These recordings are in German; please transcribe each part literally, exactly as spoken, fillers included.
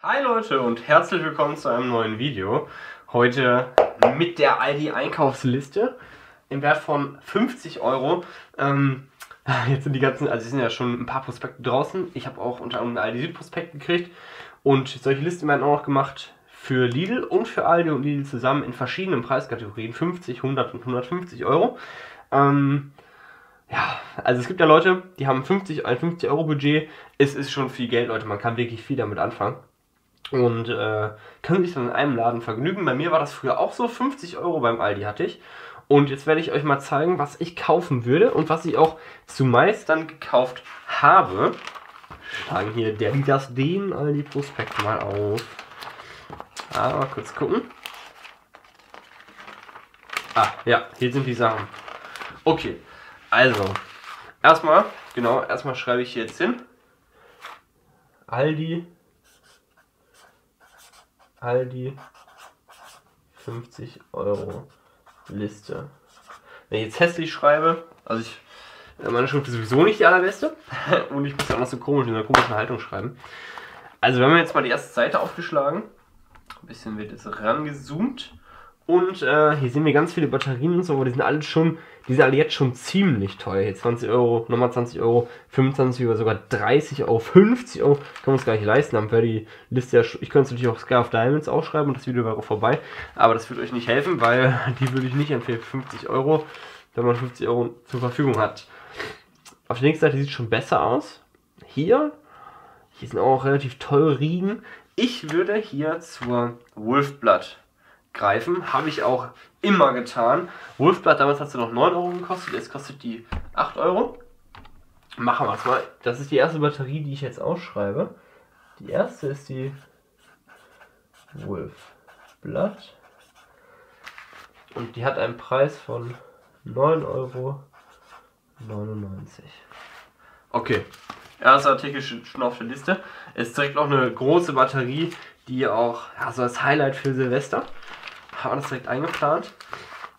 Hi Leute und herzlich willkommen zu einem neuen Video. Heute mit der Aldi-Einkaufsliste im Wert von fünfzig Euro. Ähm, jetzt sind die ganzen, also es sind ja schon ein paar Prospekte draußen. Ich habe auch unter anderem einen Aldi-Süd-Prospekt gekriegt und solche Listen werden auch noch gemacht für Lidl und für Aldi und Lidl zusammen in verschiedenen Preiskategorien: fünfzig, hundert und hundertfünfzig Euro. Ähm, Ja, also es gibt ja Leute, die haben fünfzig, ein fünfzig Euro Budget. Es ist schon viel Geld, Leute, man kann wirklich viel damit anfangen. Und äh, kann sich dann in einem Laden vergnügen. Bei mir war das früher auch so, fünfzig Euro beim Aldi hatte ich. Und jetzt werde ich euch mal zeigen, was ich kaufen würde und was ich auch zumeist dann gekauft habe. Schlagen hier der, die das den Aldi Prospekt mal auf. Ah, mal kurz gucken. Ah, ja, hier sind die Sachen. Okay. Also, erstmal, genau, erstmal schreibe ich hier jetzt hin. Aldi. Aldi. fünfzig Euro Liste. Wenn ich jetzt hässlich schreibe, also ich, meine Schrift ist sowieso nicht die allerbeste. Und ich muss ja auch noch so komisch in einer komischen Haltung schreiben. Also, wir haben jetzt mal die erste Seite aufgeschlagen. Ein bisschen wird jetzt rangezoomt. Und äh, hier sehen wir ganz viele Batterien und so, aber die sind alle schon, die sind alle jetzt schon ziemlich teuer. Hier zwanzig Euro, nochmal zwanzig Euro, fünfundzwanzig Euro, sogar dreißig Euro, fünfzig Euro. Können wir uns gar nicht leisten. Dann wäre die Liste ja schon, ich könnte es natürlich auch Sky of Diamonds aufschreiben und das Video wäre auch vorbei. Aber das würde euch nicht helfen, weil die würde ich nicht empfehlen für fünfzig Euro, wenn man fünfzig Euro zur Verfügung hat. Auf der nächsten Seite sieht es schon besser aus. Hier, hier sind auch relativ teure Riegen. Ich würde hier zur Wolfblatt greifen, habe ich auch immer getan. Wolfblatt, damals hat sie noch neun Euro gekostet, jetzt kostet die acht Euro. Machen wir es mal. Das ist die erste Batterie, die ich jetzt ausschreibe. Die erste ist die Wolfblatt und die hat einen Preis von neun Euro neunundneunzig. Okay, erster Artikel schon auf der Liste. Ist direkt noch eine große Batterie, die auch, also als Highlight für Silvester. Haben wir das direkt eingeplant.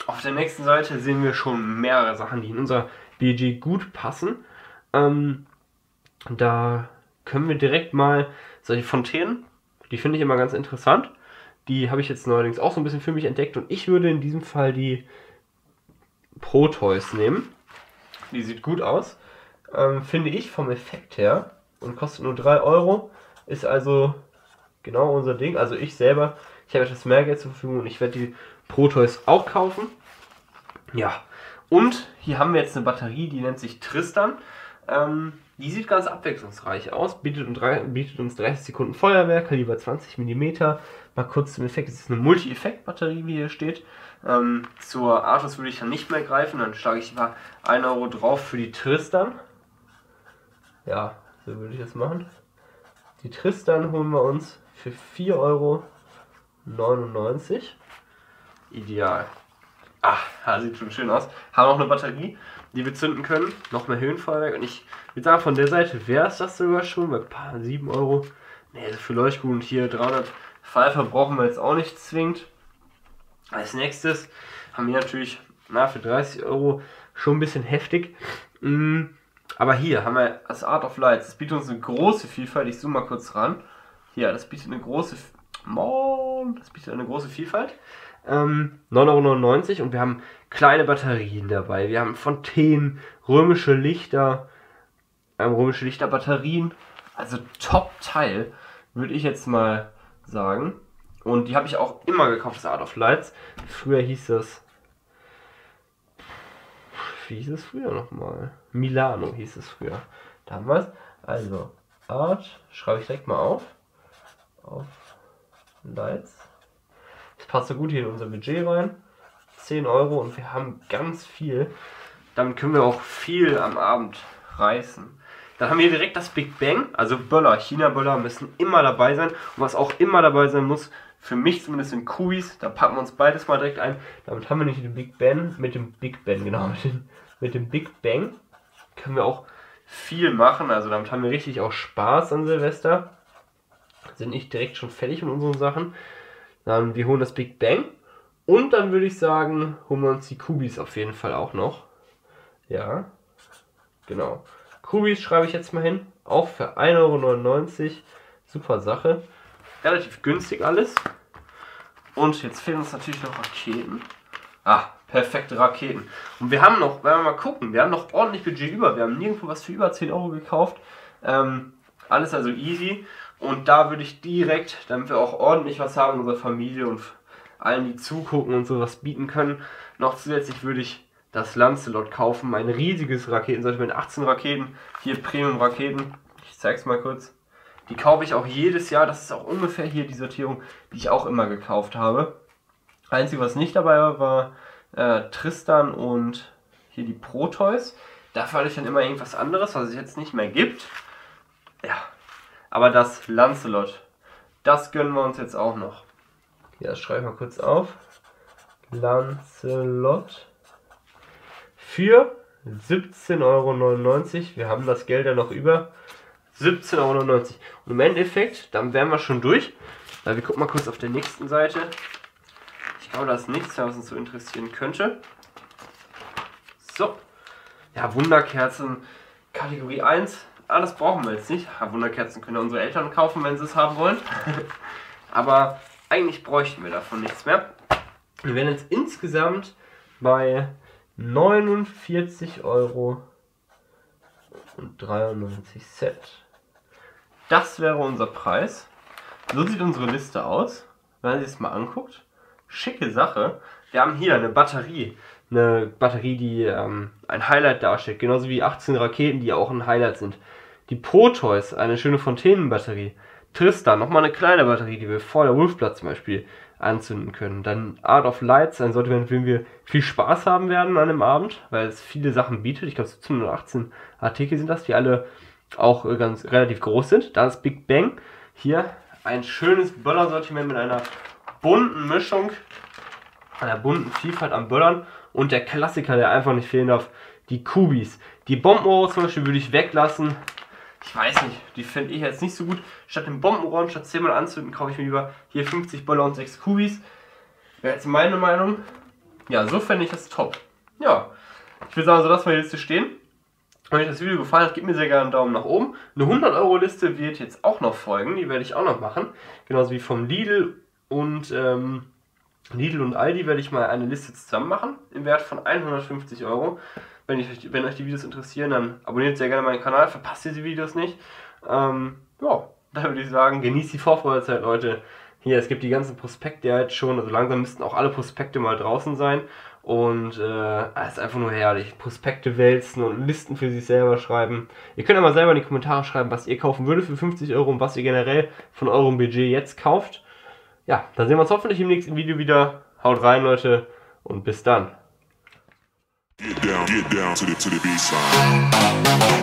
Auf der nächsten Seite sehen wir schon mehrere Sachen, die in unser Budget gut passen. Ähm, da können wir direkt mal solche Fontänen, die finde ich immer ganz interessant. Die habe ich jetzt neuerdings auch so ein bisschen für mich entdeckt und ich würde in diesem Fall die Pro-Toys nehmen. Die sieht gut aus, ähm, finde ich vom Effekt her und kostet nur drei Euro. Ist also genau unser Ding. Also ich selber, ich habe etwas mehr Geld zur Verfügung und ich werde die Pro-Toys auch kaufen. Ja, und hier haben wir jetzt eine Batterie, die nennt sich Tristan. Ähm, die sieht ganz abwechslungsreich aus, bietet uns dreißig Sekunden Feuerwehr, Kaliber zwanzig Millimeter. Mal kurz zum Effekt, es ist eine Multi-Effekt-Batterie, wie hier steht. Ähm, zur Artus würde ich dann nicht mehr greifen, dann schlage ich mal ein Euro drauf für die Tristan. Ja, so würde ich das machen. Die Tristan holen wir uns für vier Euro neunundneunzig. Ideal. Ach, sieht schon schön aus. Haben auch eine Batterie, die wir zünden können. Noch mehr Höhenfeuerwerk. Und ich würde sagen, von der Seite wäre es das sogar schon. Bei sieben Euro. Ne, also für Leuchtkugeln und hier dreihundert Pfeifer brauchen wir jetzt auch nicht zwingend. Als nächstes haben wir natürlich, na, für dreißig Euro schon ein bisschen heftig. Mm. Aber hier haben wir das Art of Lights. Das bietet uns eine große Vielfalt. Ich zoome mal kurz ran. Hier, das bietet eine große, Mann, das bietet eine große Vielfalt. Ähm, neun Euro neunundneunzig und wir haben kleine Batterien dabei. Wir haben Fontänen, römische Lichter, ähm, römische Lichterbatterien. Also Top-Teil, würde ich jetzt mal sagen. Und die habe ich auch immer gekauft, das Art of Lights. Früher hieß das... Wie hieß es früher nochmal? Milano hieß es früher. Damals. Also, Art, schreibe ich direkt mal auf. Auf Lights. Das passt so gut hier in unser Budget rein. zehn Euro und wir haben ganz viel. Damit können wir auch viel am Abend reißen. Dann haben wir direkt das Big Bang, also Böller. China-Böller müssen immer dabei sein. Und was auch immer dabei sein muss, für mich zumindest sind Kubis, da packen wir uns beides mal direkt ein. Damit haben wir nicht den Big Bang, mit dem Big Bang, genau, mit dem, mit dem Big Bang können wir auch viel machen. Also damit haben wir richtig auch Spaß an Silvester. Sind nicht direkt schon fertig mit unseren Sachen. Dann wir holen das Big Bang und dann würde ich sagen, holen wir uns die Kubis auf jeden Fall auch noch. Ja, genau. Kubis schreibe ich jetzt mal hin, auch für ein Euro neunundneunzig. Super Sache. relativ günstig alles. Und jetzt fehlen uns natürlich noch Raketen. Ah, perfekte Raketen. Und wir haben noch, wenn wir mal gucken, wir haben noch ordentlich Budget über. Wir haben nirgendwo was für über zehn Euro gekauft. Ähm, alles also easy. Und da würde ich direkt, damit wir auch ordentlich was haben, unsere Familie und allen, die zugucken und sowas bieten können, noch zusätzlich würde ich das Lancelot kaufen. Ein riesiges Raketenset mit achtzehn Raketen. Hier Premium-Raketen. Ich zeig's mal kurz. Die kaufe ich auch jedes Jahr. Das ist auch ungefähr hier die Sortierung, die ich auch immer gekauft habe. Einzige, was nicht dabei war, war äh, Tristan und hier die Pro-Toys. Dafür hatte ich dann immer irgendwas anderes, was es jetzt nicht mehr gibt. Ja, aber das Lancelot, das gönnen wir uns jetzt auch noch. Ja, das schreibe ich mal kurz auf. Lancelot für siebzehn Euro neunundneunzig. Wir haben das Geld ja noch über. siebzehn Euro neunundneunzig. Und im Endeffekt, dann wären wir schon durch. Weil wir gucken mal kurz auf der nächsten Seite. Ich glaube, da ist nichts, was uns so interessieren könnte. So. Ja, Wunderkerzen. Kategorie eins. Ah, das brauchen wir jetzt nicht. Ja, Wunderkerzen können ja unsere Eltern kaufen, wenn sie es haben wollen. Aber eigentlich bräuchten wir davon nichts mehr. Wir wären jetzt insgesamt bei neunundvierzig Euro neunundneunzig. Und dreiundneunzig Cent. Das wäre unser Preis. So sieht unsere Liste aus, wenn man sich das mal anguckt. Schicke Sache. Wir haben hier eine Batterie. Eine Batterie, die ähm, ein Highlight darstellt. Genauso wie achtzehn Raketen, die auch ein Highlight sind. Die Pro-Toys, eine schöne Fontänenbatterie. Tristan, nochmal eine kleine Batterie, die wir vor der Wolfblatt zum Beispiel anzünden können. Dann Art of Lights, ein Sortiment, mit dem wir viel Spaß haben werden an dem Abend, weil es viele Sachen bietet. Ich glaube, siebzehn oder achtzehn Artikel sind das, die alle auch ganz relativ groß sind. Dann ist Big Bang. Hier ein schönes Böller-Sortiment mit einer bunten Mischung, einer bunten Vielfalt an Böllern. Und der Klassiker, der einfach nicht fehlen darf, die Kubis. Die Bombenrohre zum Beispiel würde ich weglassen. Ich weiß nicht, die finde ich jetzt nicht so gut. Statt den Bombenrohren, statt zehnmal anzünden, kaufe ich mir lieber hier fünfzig Böller und sechs Kubis. Wäre jetzt meine Meinung. Ja, so fände ich das top. Ja, ich will sagen, so lassen wir die Liste stehen. Wenn euch das Video gefallen hat, gebt mir sehr gerne einen Daumen nach oben. Eine hundert Euro Liste wird jetzt auch noch folgen, die werde ich auch noch machen. Genauso wie vom Lidl und ähm, Lidl und Aldi werde ich mal eine Liste zusammen machen, im Wert von hundertfünfzig Euro. Wenn, ich, wenn euch die Videos interessieren, dann abonniert sehr gerne meinen Kanal, verpasst diese Videos nicht. Ähm, ja, da würde ich sagen, genießt die Vorfreudezeit, Leute. Hier, es gibt die ganzen Prospekte jetzt schon, also langsam müssten auch alle Prospekte mal draußen sein. Und äh, es ist einfach nur herrlich. Prospekte wälzen und Listen für sich selber schreiben. Ihr könnt ja mal selber in die Kommentare schreiben, was ihr kaufen würdet für fünfzig Euro und was ihr generell von eurem Budget jetzt kauft. Ja, dann sehen wir uns hoffentlich im nächsten Video wieder. Haut rein, Leute, und bis dann. Get down, get down to the, to the B-side.